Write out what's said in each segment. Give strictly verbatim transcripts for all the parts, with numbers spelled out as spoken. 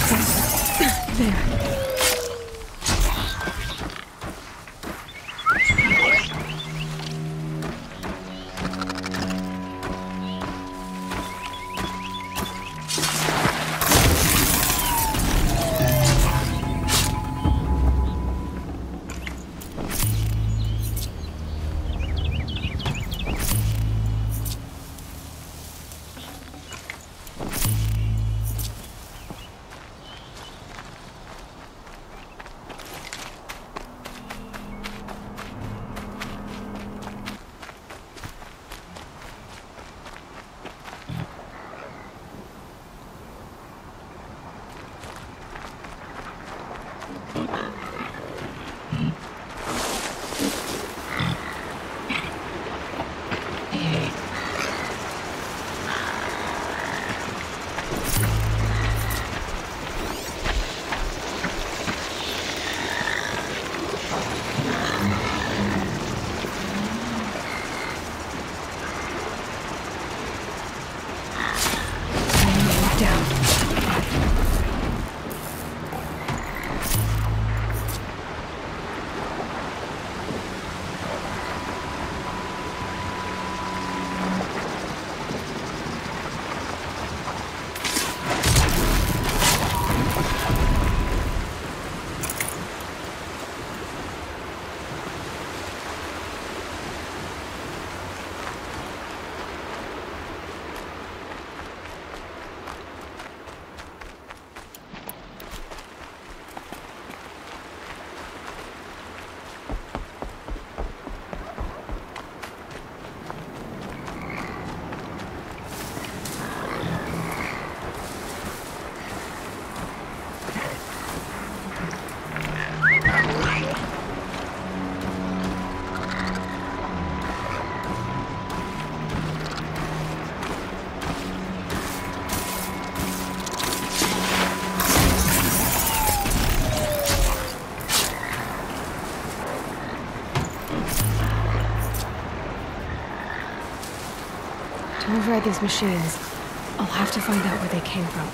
much faster. There. Override these machines. I'll have to find out where they came from.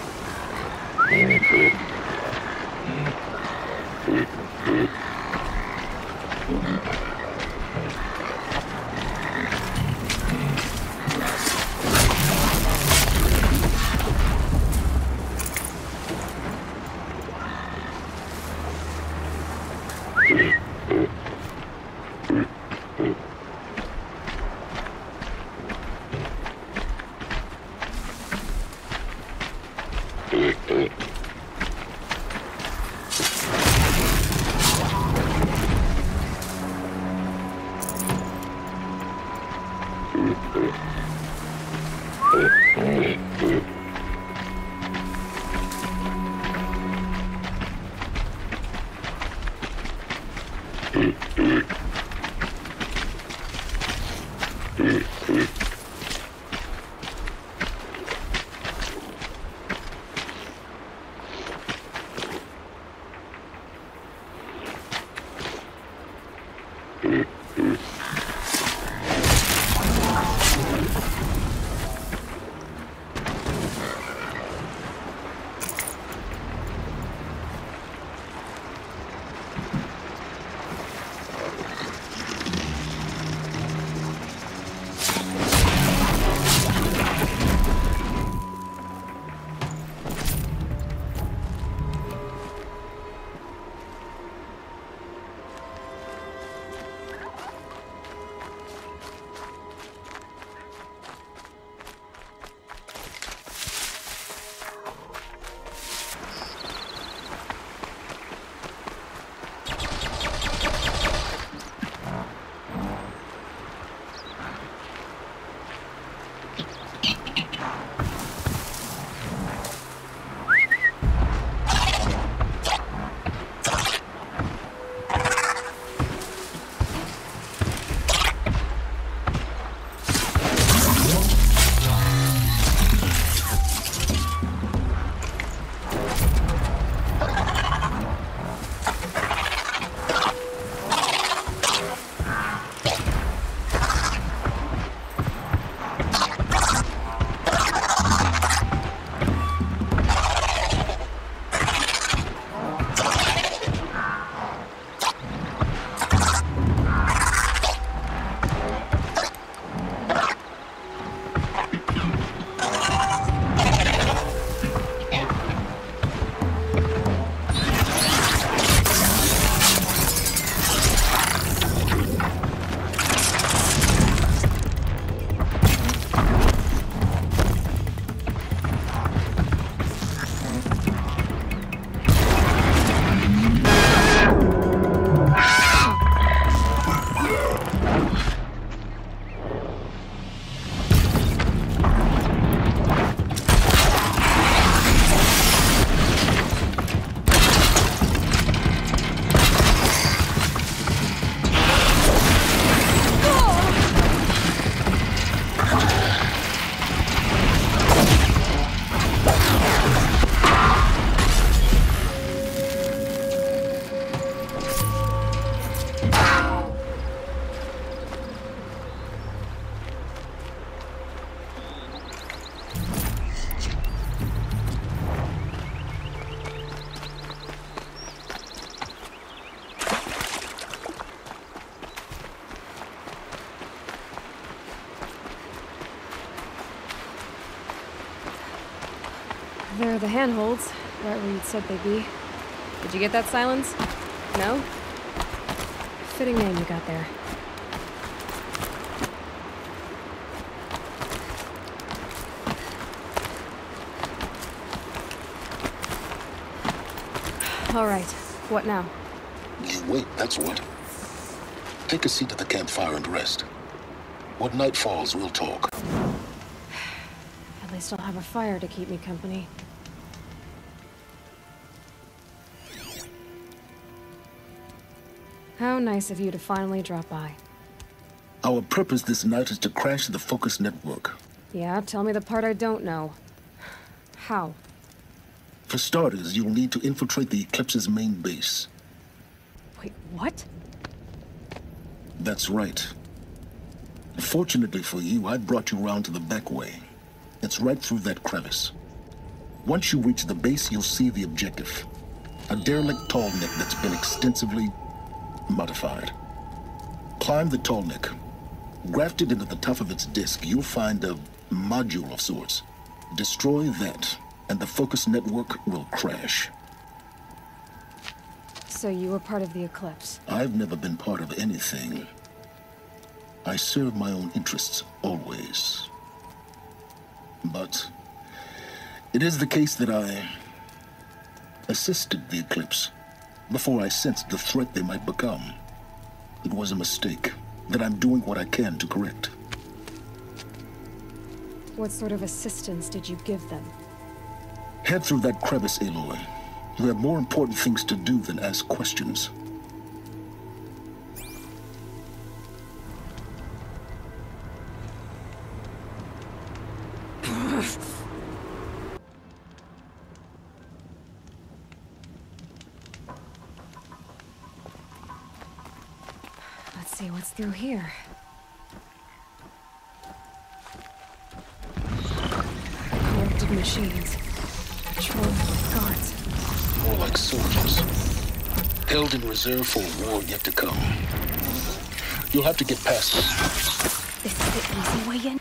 There are the handholds, right where you said they'd be. Did you get that, Silence? No? Fitting name you got there. All right. What now? You wait, that's what. Take a seat at the campfire and rest. When night falls, we'll talk. At least I'll have a fire to keep me company. How nice of you to finally drop by. Our purpose this night is to crash the Focus network. Yeah, tell me the part I don't know. How? For starters, you'll need to infiltrate the Eclipse's main base. Wait, what? That's right. Fortunately for you, I brought you round to the back way. It's right through that crevice. Once you reach the base, you'll see the objective. A derelict Tallneck that's been extensively modified. Climb the Tallneck. Grafted into the top of its disk, you'll find a module of sorts. Destroy that, and the Focus network will crash. So you were part of the Eclipse? I've never been part of anything. I serve my own interests, always. But it is the case that I assisted the Eclipse before I sensed the threat they might become. It was a mistake that I'm doing what I can to correct. What sort of assistance did you give them? Head through that crevice, Aloy. You have more important things to do than ask questions. Let's see what's through here. Corrupted machines. Guards. More like soldiers, held in reserve for a war yet to come. You'll have to get past them. This is the easy way in.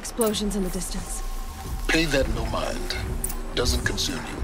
Explosions in the distance. Pay that no mind. Doesn't concern you.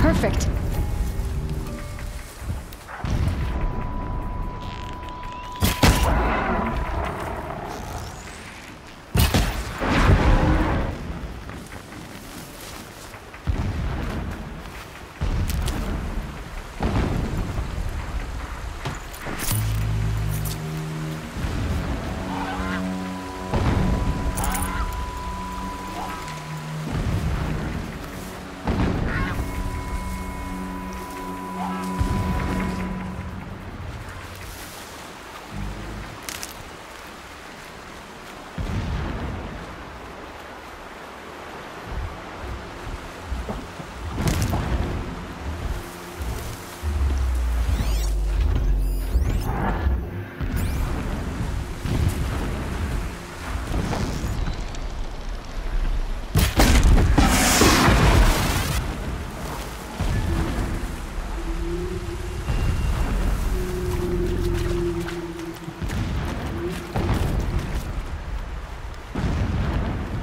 Perfect.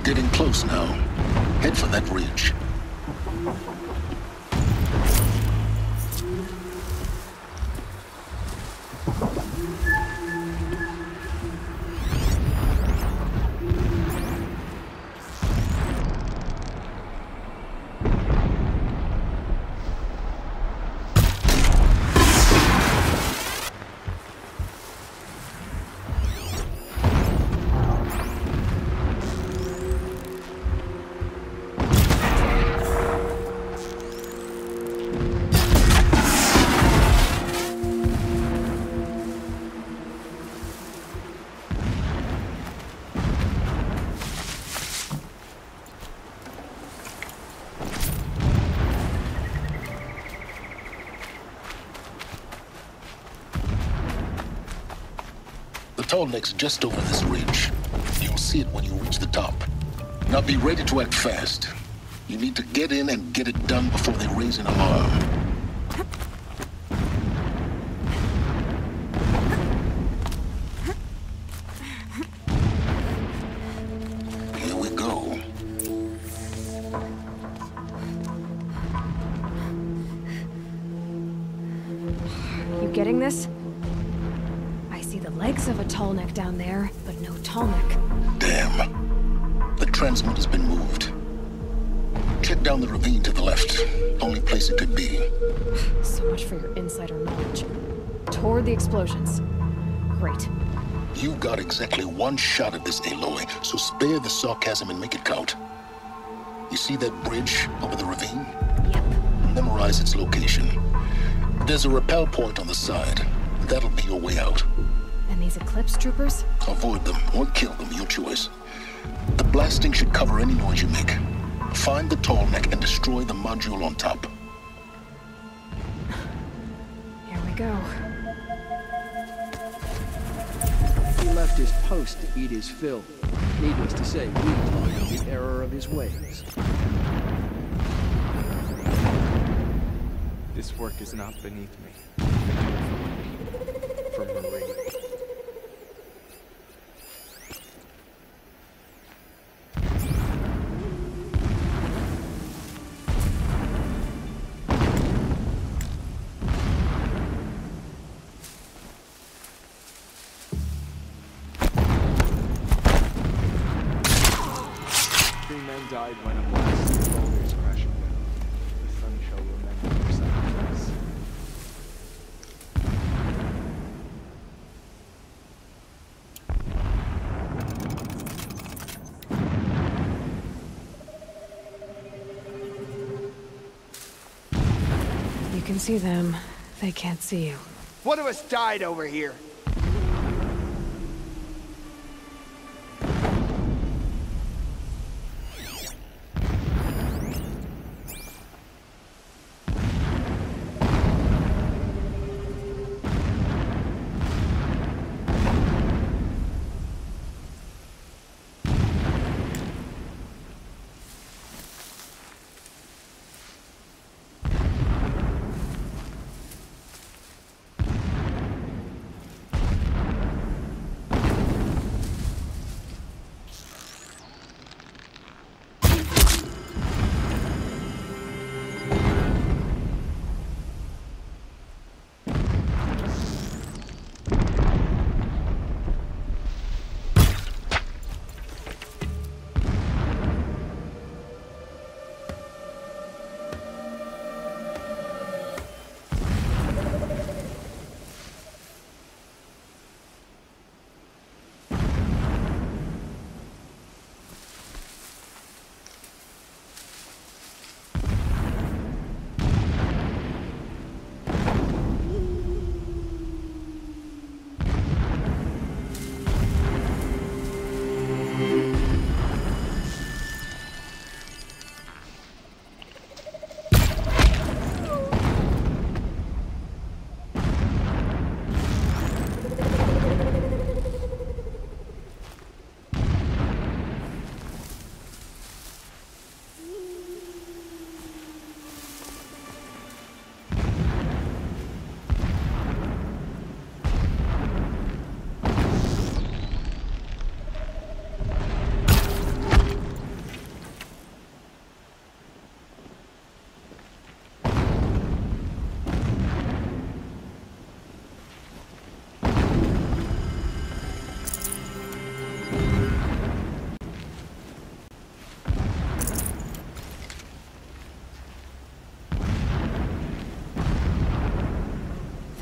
Getting close now. Head for that ridge. Tallneck's just over this ridge. You'll see it when you reach the top. Now be ready to act fast. You need to get in and get it done before they raise an alarm. Tallneck down there, but no Tallneck. Damn. The transmitter's been moved. Check down the ravine to the left. Only place it could be. So much for your insider knowledge. Toward the explosions. Great. You got exactly one shot at this, Aloy, so spare the sarcasm and make it count. You see that bridge over the ravine? Yep. Memorize its location. There's a rappel point on the side. That'll be your way out. And these Eclipse troopers? Avoid them, or kill them, your choice. The blasting should cover any noise you make. Find the Tallneck and destroy the module on top. Here we go. He left his post to eat his fill. Needless to say, we know the error of his ways. This work is not beneath me. For Marie. Died when a blast of boulders crashed down. The sun can see them, they can't see you. One of us died over here.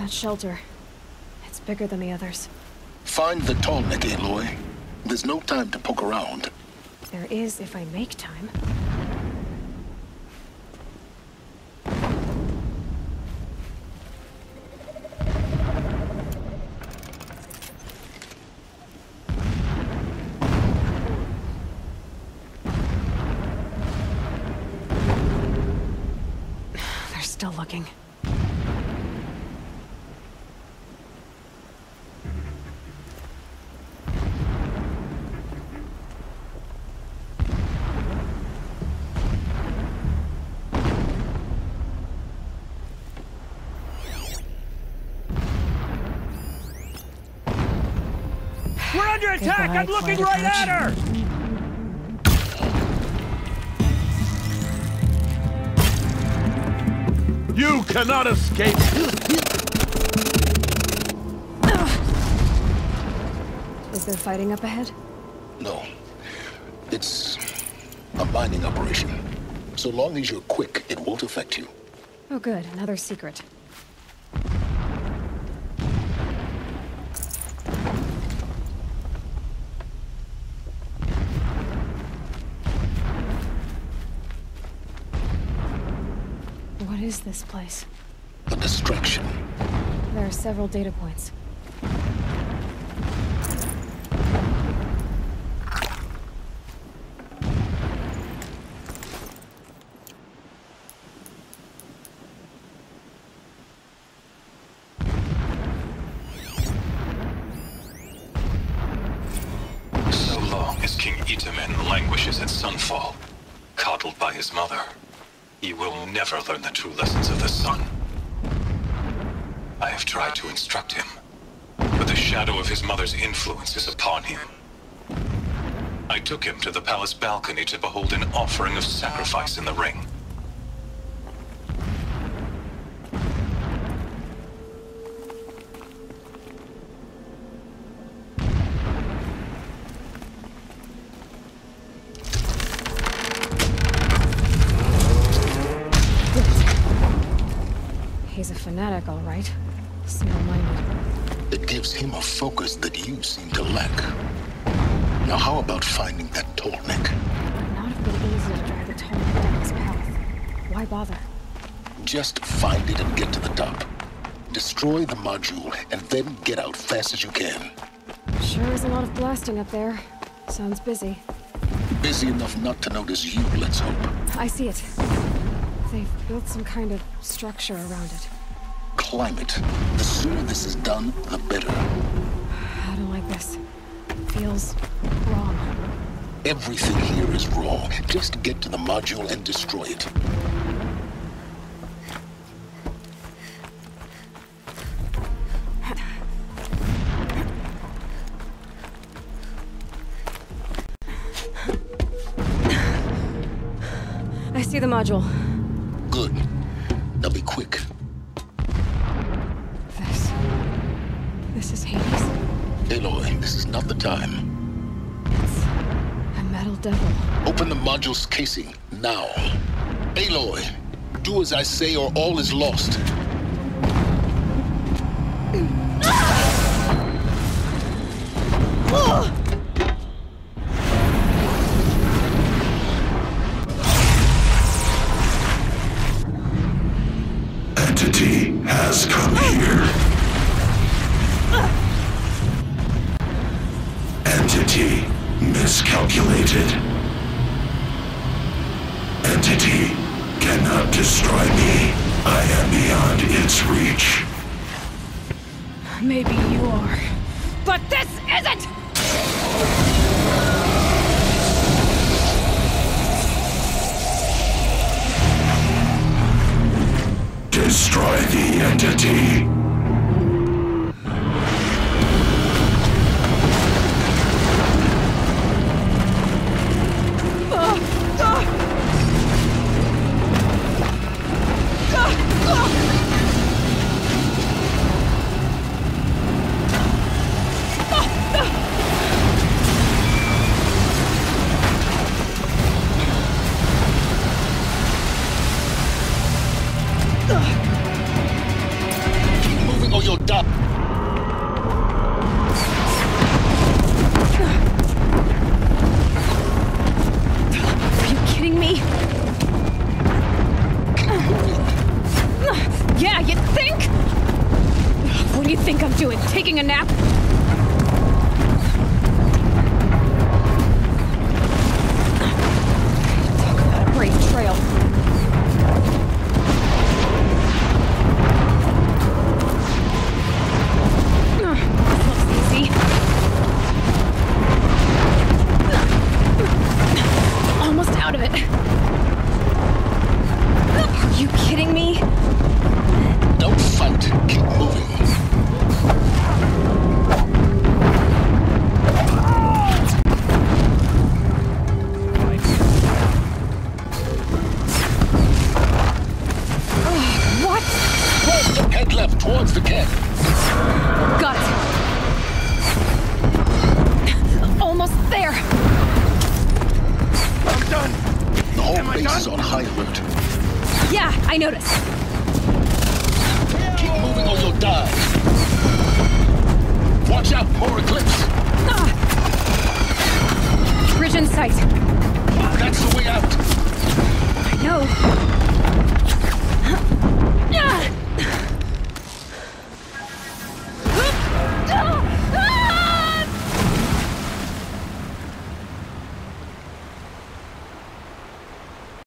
Shelter. It's bigger than the others. Find the Tallneck, Aloy. There's no time to poke around. There is if I make time. They're still looking. Under attack! I'm looking right at her! You cannot escape! Is there fighting up ahead? No. It's a mining operation. So long as you're quick, it won't affect you. Oh good, another secret. What is this place? A distraction. There are several data points. So long as King Itamen languishes at Sunfall, coddled by his mother, he will never learn the true lessons of the sun. I have tried to instruct him, but the shadow of his mother's influence is upon him. I took him to the palace balcony to behold an offering of sacrifice in the ring. He's a fanatic, all right. Single-minded. It gives him a focus that you seem to lack. Now, how about finding that Tallneck? It would not have been easy to drive the Tallneck down his path. Why bother? Just find it and get to the top. Destroy the module and then get out fast as you can. Sure is a lot of blasting up there. Sounds busy. Busy enough not to notice you, let's hope. I see it. They've built some kind of structure around it. Climate. The sooner this is done, the better. I don't like this. It feels wrong. Everything here is raw. Just get to the module and destroy it. I see the module. Good. Now be quick. This... this is Hades? Aloy, this is not the time. It's a metal devil. Open the module's casing, now. Aloy, do as I say or all is lost. That's the way out. I know.